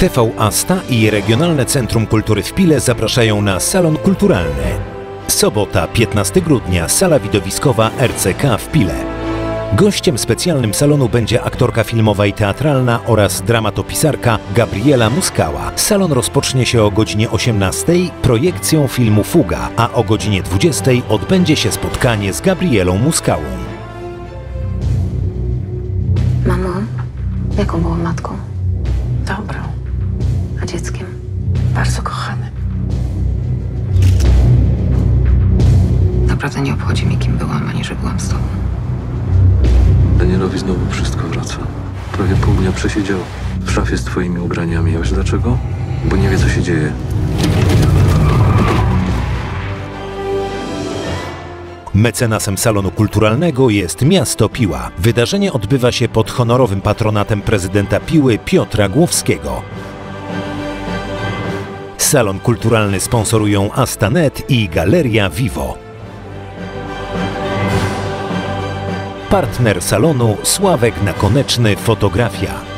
TV Asta i Regionalne Centrum Kultury w Pile zapraszają na salon kulturalny. Sobota, 15 grudnia, sala widowiskowa RCK w Pile. Gościem specjalnym salonu będzie aktorka filmowa i teatralna oraz dramatopisarka Gabriela Muskała. Salon rozpocznie się o godzinie 18:00 projekcją filmu Fuga, a o godzinie 20:00 odbędzie się spotkanie z Gabrielą Muskałą. Mamo, jaką była matką? Dobrą. A dzieckiem? Bardzo kochanym. Naprawdę nie obchodzi mi, kim byłam, ani że byłam z tobą. Danielowi znowu wszystko wraca. Prawie pół dnia przesiedział w szafie z twoimi ubraniami. A wiesz dlaczego? Bo nie wie, co się dzieje. Mecenasem salonu kulturalnego jest miasto Piła. Wydarzenie odbywa się pod honorowym patronatem prezydenta Piły Piotra Głowowskiego. Salon kulturalny sponsorują Astanet i Galeria Vivo. Partner salonu Sławek Nakoneczny, fotografia.